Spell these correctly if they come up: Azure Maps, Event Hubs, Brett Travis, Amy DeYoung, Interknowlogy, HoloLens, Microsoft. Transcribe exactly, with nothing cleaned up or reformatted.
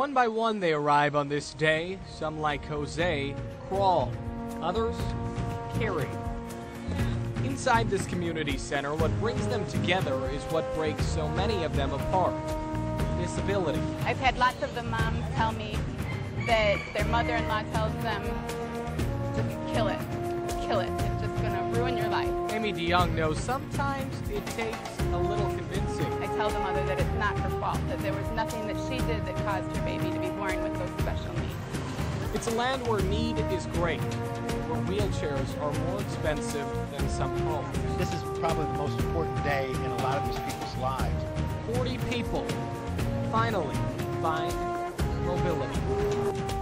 One by one they arrive on this day. Some, like Jose, crawl. Others, carry. Inside this community center, what brings them together is what breaks so many of them apart. Disability. I've had lots of the moms tell me that their mother-in-law tells them, just kill it, kill it, it's just gonna ruin your life. Amy DeYoung knows sometimes it takes a little convincing. I tell the mother that it's not her fault, that there was nothing that she did that caused her baby to be born with those special needs. It's a land where need is great, where wheelchairs are more expensive than some homes. This is probably the most important day in a lot of these people's lives. forty people finally find mobility.